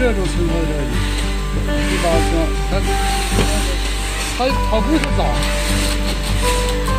这种情况下，一般像它跑步是早。